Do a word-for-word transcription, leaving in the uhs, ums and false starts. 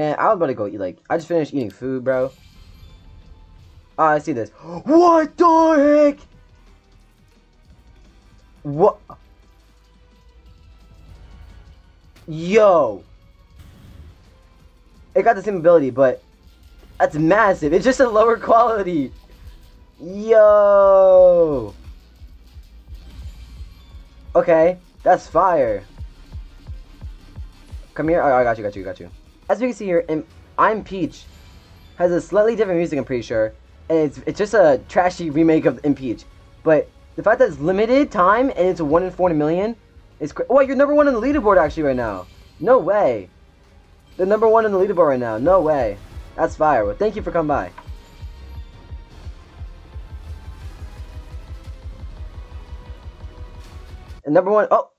Man, I was about to go eat, like, I just finished eating food, bro. Oh, I see this. What the heck? What? Yo. It got the same ability, but that's massive. It's just a lower quality. Yo. Okay, that's fire. Come here. Oh, I got you, got you, got you. As we can see here, I'm Peach has a slightly different music, I'm pretty sure. And it's, it's just a trashy remake of Impeach. But the fact that it's limited time and it's a one in four in a million is crazy. Oh, you're number one on the leaderboard actually right now. No way. They're number one on the leaderboard right now. No way. That's fire. Well, thank you for coming by. And number one. Oh,